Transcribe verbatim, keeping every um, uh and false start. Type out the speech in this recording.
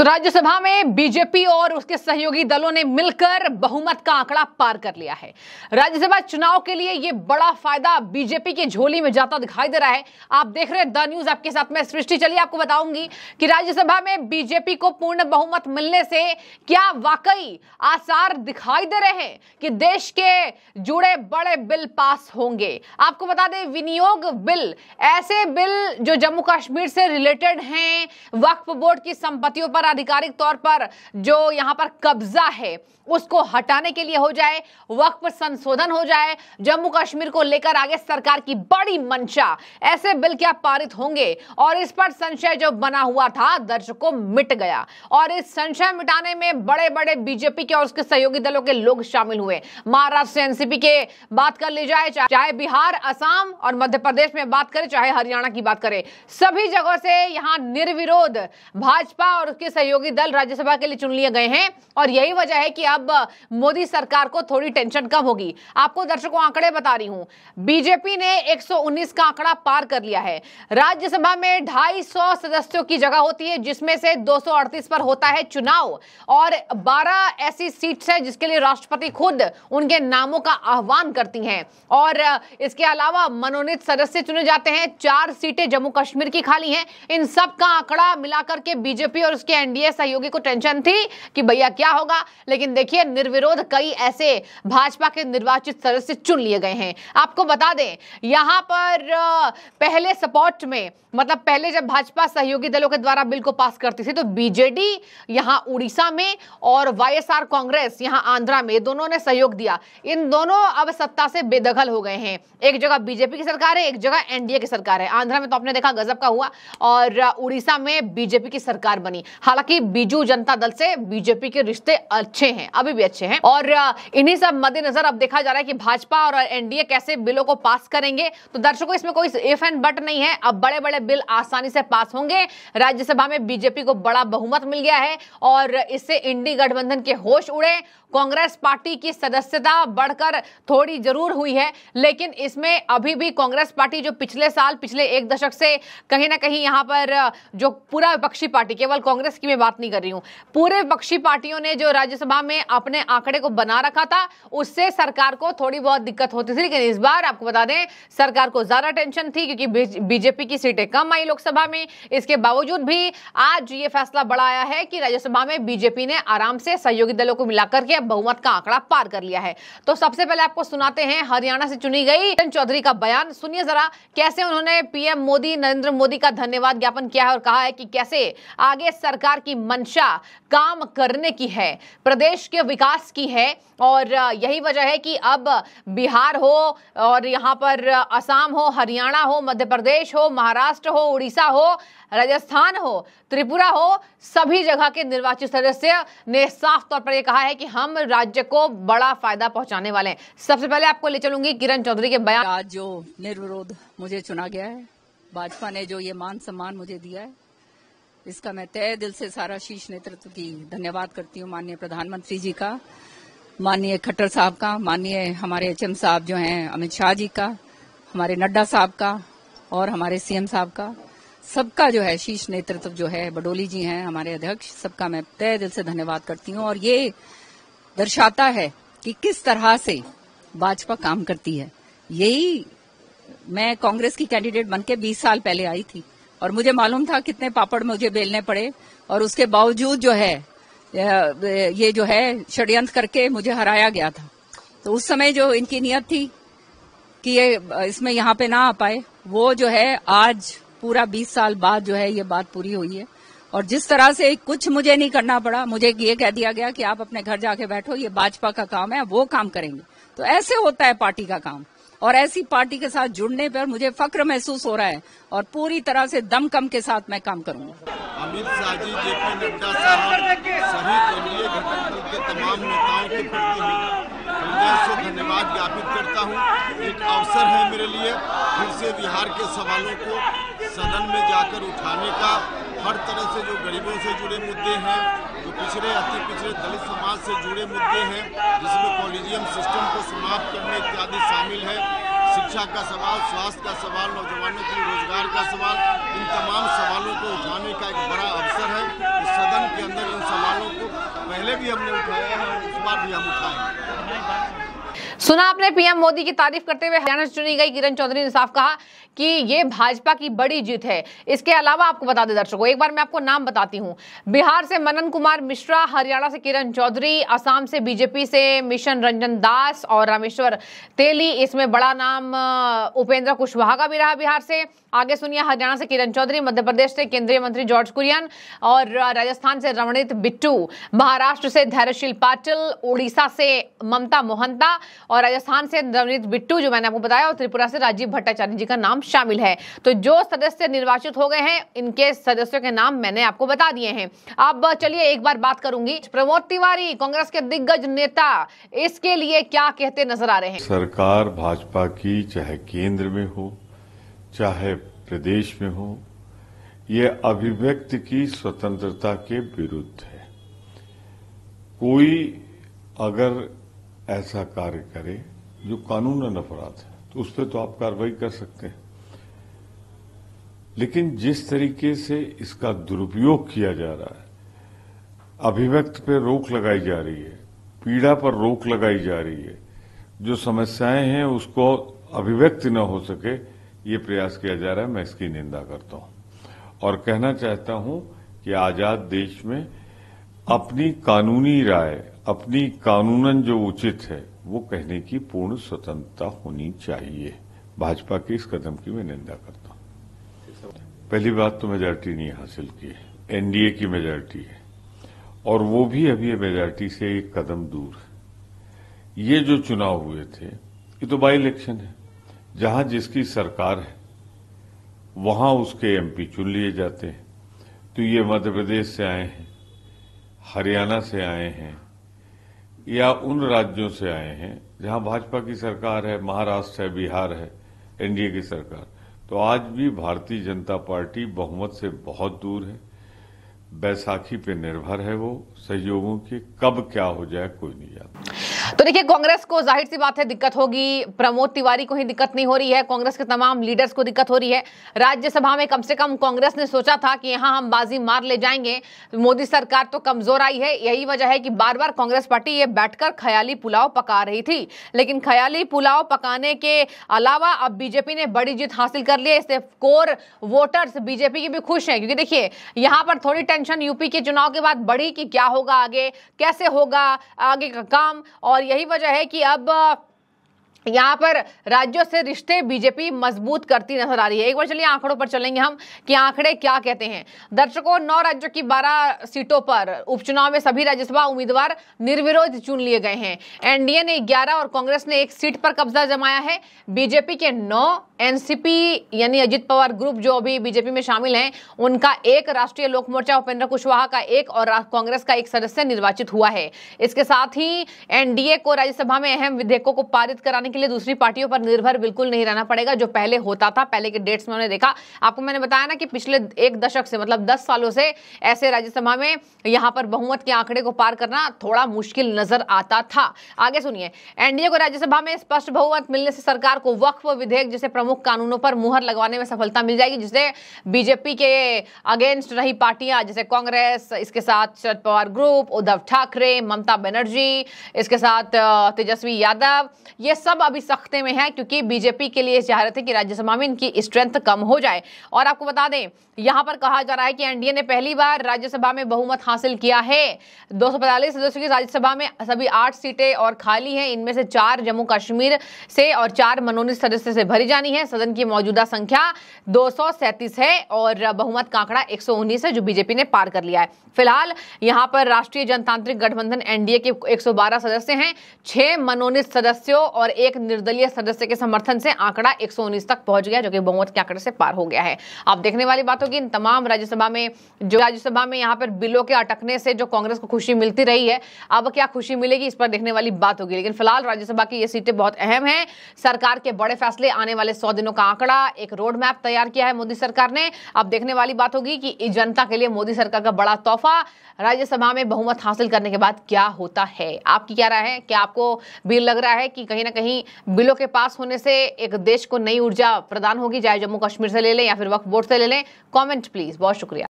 तो राज्यसभा में बीजेपी और उसके सहयोगी दलों ने मिलकर बहुमत का आंकड़ा पार कर लिया है। राज्यसभा चुनाव के लिए यह बड़ा फायदा बीजेपी की झोली में जाता दिखाई दे रहा है। आप देख रहे हैं द न्यूज, आपके साथ में सृष्टि। चलिए आपको बताऊंगी कि राज्यसभा में बीजेपी को पूर्ण बहुमत मिलने से क्या वाकई आसार दिखाई दे रहे हैं कि देश के जुड़े बड़े बिल पास होंगे। आपको बता दें, विनियोग बिल, ऐसे बिल जो जम्मू कश्मीर से रिलेटेड हैं, वक्फ बोर्ड की संपत्तियों पर आधिकारिक तौर पर जो यहां पर कब्जा है उसको हटाने के लिए हो जाए, वक्फ संशोधन हो जाए, जम्मू कश्मीर को लेकर आगे सरकार की बड़ी मंशा, ऐसे बिल क्या पारित होंगे। और इस पर संशय जो बना हुआ था दर्शकों मिट गया, और इस संशय मिटाने में बड़े बड़े बीजेपी के और उसके सहयोगी दलों के लोग शामिल हुए। महाराष्ट्र से एनसीपी के बात कर ली जाए, चाहे बिहार, असम और मध्य प्रदेश में बात करें, चाहे हरियाणा की बात करें, सभी जगह से यहां निर्विरोध भाजपा और उसके सहयोगी दल राज्यसभा के लिए चुन लिए गए हैं। और यही वजह है कि अब मोदी सरकार को थोड़ी टेंशन कम होगी। आपको दर्शकों आंकड़े बता रही हूं, बीजेपी ने एक सौ उन्नीस का आंकड़ा पार कर लिया है। राज्यसभा में दो सौ पचास सदस्यों की जगह होती है, जिसमें से दो सौ अड़तीस पर होता है चुनाव, और बारह ऐसी सीट्स हैं जिसके लिए राष्ट्रपति खुद उनके नामों का आह्वान करती हैं। और इसके अलावा मनोनीत सदस्य चुने जाते हैं। चार सीटें जम्मू कश्मीर की खाली हैं। इन सब का आंकड़ा मिलाकर के बीजेपी और उसके एनडीए सहयोगी को टेंशन थी कि भैया क्या होगा, लेकिन देखिए निर्विरोध कई ऐसे भाजपा के निर्वाचित सदस्य चुन लिए गए हैं। आपको बता दें, यहां पर पहले सपोर्ट में, मतलब पहले जब भाजपा सहयोगी दलों के द्वारा बिल को पास करती थी, तो बीजेडी यहां उड़ीसा में और वाईएसआर कांग्रेस यहां आंध्रा में, दोनों ने सहयोग दिया। इन दोनों अब सत्ता से बेदखल हो गए हैं। एक जगह बीजेपी की सरकार है, एक जगह एनडीए की सरकार है। आंध्रा में तो आपने देखा गजब का हुआ, और उड़ीसा में बीजेपी की सरकार बनी। हालांकि बीजू जनता दल से बीजेपी के रिश्ते अच्छे हैं, अभी भी अच्छे हैं। और इन्हीं सब मद्देनजर अब देखा जा रहा है कि भाजपा और एनडीए कैसे बिलों को पास करेंगे। तो दर्शकों, इसमें कोई इफ एंड बट नहीं है। अब बड़े बड़े बिल आसानी से पास होंगे। राज्यसभा में बीजेपी को बड़ा बहुमत मिल गया है, और इससे इंडी गठबंधन के होश उड़े। कांग्रेस पार्टी की सदस्यता बढ़कर थोड़ी जरूर हुई है, लेकिन इसमें अभी भी कांग्रेस पार्टी जो पिछले साल, पिछले एक दशक से कहीं ना कहीं यहाँ पर जो पूरा विपक्षी पार्टी, केवल कांग्रेस की मैं बात नहीं कर रही हूँ, पूरे विपक्षी पार्टियों ने जो राज्यसभा में अपने आंकड़े को बना रखा था, उससे सरकार को थोड़ी बहुत दिक्कत होती थी। लेकिन इस बार आपको बता दें, सरकार को ज्यादा टेंशन थी, क्योंकि बीजेपी की सीटें कम आई लोकसभा में। इसके बावजूद भी आज ये फैसला बड़ा आया है कि राज्यसभा में बीजेपी ने आराम से सहयोगी दलों को मिलाकर के बहुमत का आंकड़ा पार कर लिया है। तो सबसे पहले आपको सुनाते हैं हरियाणा से चुनी गई किरण चौधरी का बयान। सुनिए जरा, कैसे उन्होंने पीएम मोदी, नरेंद्र मोदी का धन्यवाद ज्ञापन किया है और कहा है कि कैसे आगे सरकार की मंशा काम करने की है, प्रदेश के विकास की है। और यही वजह है कि अब बिहार हो और यहाँ पर असम हो, हरियाणा हो, मध्य प्रदेश हो, महाराष्ट्र हो, उड़ीसा हो, राजस्थान हो, त्रिपुरा हो, सभी जगह के निर्वाचित सदस्य ने साफ तौर पर यह कहा है कि हम राज्य को बड़ा फायदा पहुंचाने वाले हैं। सबसे पहले आपको ले चलूंगी किरण चौधरी के बयान। आज जो निर्विरोध मुझे चुना गया है, भाजपा ने जो ये मान सम्मान मुझे दिया है, इसका मैं तहे दिल से सारा शीर्ष नेतृत्व की धन्यवाद करती हूँ। माननीय प्रधानमंत्री जी का, माननीय खट्टर साहब का, माननीय हमारे एचएम साहब जो हैं अमित शाह जी का, हमारे नड्डा साहब का और हमारे सीएम साहब का, सबका जो है शीर्ष नेतृत्व जो है, बडोली जी हैं हमारे अध्यक्ष, सबका मैं तहे दिल से धन्यवाद करती हूँ। और ये दर्शाता है कि किस तरह से भाजपा काम करती है। यही मैं कांग्रेस की कैंडिडेट बनके बीस साल पहले आई थी, और मुझे मालूम था कितने पापड़ मुझे बेलने पड़े, और उसके बावजूद जो है ये जो है षड्यंत्र करके मुझे हराया गया था। तो उस समय जो इनकी नीयत थी कि ये इसमें यहाँ पे ना आ पाए, वो जो है आज पूरा बीस साल बाद जो है ये बात पूरी हुई है। और जिस तरह से कुछ मुझे नहीं करना पड़ा, मुझे ये कह दिया गया कि आप अपने घर जाके बैठो, ये भाजपा का काम है, वो काम करेंगे। तो ऐसे होता है पार्टी का काम, और ऐसी पार्टी के साथ जुड़ने पर मुझे फक्र महसूस हो रहा है, और पूरी तरह से दमखम के साथ मैं काम करूंगा। अमित शाह जी, जेपी नड्डा साहब सहित एनडीए गठबंधन के तमाम नेताओं के प्रति हृदय से धन्यवाद ज्ञापित करता हूँ। एक अवसर है मेरे लिए फिर से बिहार के सवालों को सदन में जाकर उठाने का। हर तरह से जो गरीबों से जुड़े मुद्दे हैं, जो पिछड़े अति पिछड़े दलित समाज से जुड़े मुद्दे हैं, जिसमें कॉलेजियम सिस्टम को समाप्त करने इत्यादि शामिल है, शिक्षा का सवाल, स्वास्थ्य का सवाल, नौजवानों के लिए रोजगार का सवाल, इन तमाम सवालों को उठाने का एक बड़ा अवसर है। इस सदन के अंदर पहले भी हमने उठाया है और इस बार भी हम उठाएंगे। सुना आपने पीएम मोदी की तारीफ करते हुए हरियाणा से चुनी गई किरण चौधरी ने साफ कहा कि ये भाजपा की बड़ी जीत है। इसके अलावा आपको बता दें दर्शकों, एक बार मैं आपको नाम बताती हूँ, बिहार से मनन कुमार मिश्रा, हरियाणा से किरण चौधरी, असम से बीजेपी से मिशन रंजन दास और रामेश्वर तेली, इसमें बड़ा नाम उपेंद्र कुशवाहा का भी रहा बिहार से। आगे सुनिए, हरियाणा से किरण चौधरी, मध्य प्रदेश से केंद्रीय मंत्री जॉर्ज कुरियन और राजस्थान से रवनीत बिट्टू, महाराष्ट्र से धैर्यशील पाटिल, उड़ीसा से ममता मोहंता और राजस्थान से रवनीत बिट्टू जो मैंने आपको बताया, और त्रिपुरा से राजीव भट्टाचार्य जी का नाम शामिल है। तो जो सदस्य निर्वाचित हो गए हैं, इनके सदस्यों के नाम मैंने आपको बता दिए हैं। अब चलिए एक बार बात करूंगी प्रमोद तिवारी, कांग्रेस के दिग्गज नेता, इसके लिए क्या कहते नजर आ रहे हैं। सरकार भाजपा की चाहे केंद्र में हो चाहे प्रदेश में हो, ये अभिव्यक्ति की स्वतंत्रता के विरुद्ध है। कोई अगर ऐसा कार्य करे जो कानूनन अपराध है तो उस पर तो आप कार्रवाई कर सकते हैं, लेकिन जिस तरीके से इसका दुरुपयोग किया जा रहा है, अभिव्यक्ति पर रोक लगाई जा रही है, पीड़ा पर रोक लगाई जा रही है, जो समस्याएं हैं उसको अभिव्यक्ति न हो सके, ये प्रयास किया जा रहा है, मैं इसकी निंदा करता हूं और कहना चाहता हूं कि आजाद देश में अपनी कानूनी राय, अपनी कानूनन जो उचित है वो कहने की पूर्ण स्वतंत्रता होनी चाहिए। भाजपा के इस कदम की मैं निंदा करता हूं। पहली बात तो मेजॉरिटी नहीं हासिल की है, एनडीए की मेजॉरिटी है और वो भी अभी मेजॉरिटी से एक कदम दूर है। ये जो चुनाव हुए थे ये तो बाई इलेक्शन है, जहां जिसकी सरकार है वहां उसके एमपी चुन लिए जाते हैं। तो ये मध्य प्रदेश से आए हैं, हरियाणा से आए हैं या उन राज्यों से आए हैं जहां भाजपा की सरकार है, महाराष्ट्र है, बिहार है, एनडीए की सरकार। तो आज भी भारतीय जनता पार्टी बहुमत से बहुत दूर है, बैसाखी पे निर्भर है वो सहयोगों के, कब क्या हो जाए कोई नहीं जानता। तो देखिए, कांग्रेस को जाहिर सी बात है दिक्कत होगी, प्रमोद तिवारी को ही दिक्कत नहीं हो रही है, कांग्रेस के तमाम लीडर्स को दिक्कत हो रही है। राज्यसभा में कम से कम कांग्रेस ने सोचा था कि यहाँ हम बाजी मार ले जाएंगे, मोदी सरकार तो कमजोर आई है। यही वजह है कि बार बार कांग्रेस पार्टी ये बैठकर ख्याली पुलाव पका रही थी, लेकिन ख्याली पुलाव पकाने के अलावा अब बीजेपी ने बड़ी जीत हासिल कर ली है। इससे कोर वोटर्स बीजेपी के भी खुश हैं, क्योंकि देखिए यहाँ पर थोड़ी टेंशन यूपी के चुनाव के बाद बढ़ी कि क्या होगा आगे, कैसे होगा आगे का काम, और यही वजह है कि अब यहाँ पर राज्यों से रिश्ते बीजेपी मजबूत करती नजर आ रही है। एक बार चलिए आंकड़ों पर चलेंगे हम कि आंकड़े क्या कहते हैं। दर्शकों, नौ राज्यों की बारह सीटों पर उपचुनाव में सभी राज्यसभा उम्मीदवार निर्विरोध चुन लिए गए हैं। एनडीए ने ग्यारह और कांग्रेस ने एक सीट पर कब्जा जमाया है। बीजेपी के नौ, एनसीपी यानी अजित पवार ग्रुप जो अभी बीजेपी में शामिल हैं उनका एक, राष्ट्रीय लोक मोर्चा उपेंद्र कुशवाहा का एक और कांग्रेस का एक सदस्य निर्वाचित हुआ है। इसके साथ ही एनडीए को राज्यसभा में अहम विधेयकों को पारित कराने के लिए दूसरी पार्टियों पर निर्भर बिल्कुल नहीं रहना पड़ेगा, जो पहले होता था। पहले के डेट्स में हमने देखा, आपको मैंने बताया ना कि पिछले एक दशक से, मतलब दस सालों से ऐसे राज्यसभा में यहां पर बहुमत के आंकड़े को पार करना थोड़ा मुश्किल नजर आता था। आगे सुनिए, एनडीए को राज्यसभा में स्पष्ट बहुमत मिलने से सरकार को वक्फ विधेयक जैसे प्रमुख कानूनों पर मुहर लगवाने में सफलता मिल जाएगी, जिससे बीजेपी के अगेंस्ट रही पार्टियां जैसे कांग्रेस, इसके साथ शरद पवार ग्रुप, उद्धव ठाकरे, ममता बनर्जी, इसके साथ तेजस्वी यादव, ये सब अभी सख्ते में है, क्योंकि बीजेपी के लिए चाह रहे थे कि राज्यसभा में इनकी स्ट्रेंथ कम हो जाए। और आपको बता दें, यहां पर कहा जा रहा है कि एनडीए ने पहली बार राज्यसभा में बहुमत हासिल किया है। दो सौ पैंतालीस सदस्यों की राज्यसभा में सभी आठ सीटें और खाली हैं, इनमें से चार जम्मू कश्मीर से और चार मनोनीत सदस्य से भरी जानी है। सदन की मौजूदा संख्या दो सौ सैंतीस है और बहुमत का आंकड़ा एक सौ उन्नीस है, जो बीजेपी ने पार कर लिया है। फिलहाल यहाँ पर राष्ट्रीय जनतांत्रिक गठबंधन एनडीए के एक सौ बारह सदस्य हैं, छह मनोनीत सदस्यों और एक निर्दलीय सदस्य के समर्थन से आंकड़ा एक सौ उन्नीस तक पहुंच गया, जो कि बहुमत के आंकड़े से पार हो गया है। आप देखने वाली बात होगी, इन तमाम राज्यसभा में जो राज्यसभा में यहाँ पर बिलों के अटकने से जो कांग्रेस को खुशी मिलती रही है, अब क्या खुशी मिलेगी इस पर देखने वाली बात होगी। लेकिन फिलहाल राज्यसभा की ये सीटें बहुत अहम है। सरकार के बड़े फैसले, आने वाले सौ दिनों का आंकड़ा, एक रोड मैप तैयार किया है मोदी सरकार ने। अब देखने वाली बात होगी कि जनता के लिए मोदी सरकार का बड़ा तोहफा, राज्यसभा में बहुमत हासिल करने के बाद क्या होता है। आपकी क्या राय है? क्या आपको भी लग रहा है कि कहीं ना कहीं बिलों के पास होने से एक देश को नई ऊर्जा प्रदान होगी, चाहे जम्मू कश्मीर से ले लें या फिर वक्फ बोर्ड से ले लें? Comment please. बहुत शुक्रिया।